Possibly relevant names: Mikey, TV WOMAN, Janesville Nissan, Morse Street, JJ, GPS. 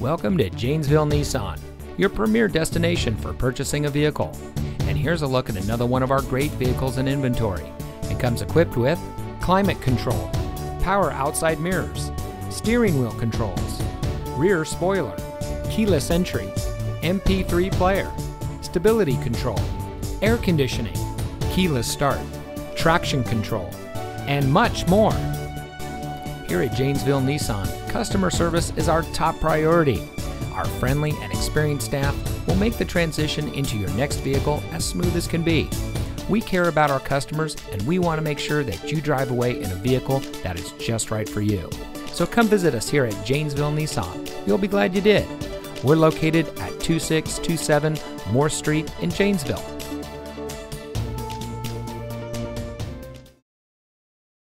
Welcome to Janesville Nissan, your premier destination for purchasing a vehicle. And here's a look at another one of our great vehicles in inventory. It comes equipped with climate control, power outside mirrors, steering wheel controls, rear spoiler, keyless entry, MP3 player, stability control, air conditioning, keyless start, traction control, and much more. Here at Janesville Nissan, customer service is our top priority. Our friendly and experienced staff will make the transition into your next vehicle as smooth as can be. We care about our customers, and we want to make sure that you drive away in a vehicle that is just right for you. So come visit us here at Janesville Nissan. You'll be glad you did. We're located at 2627 Morse Street in Janesville.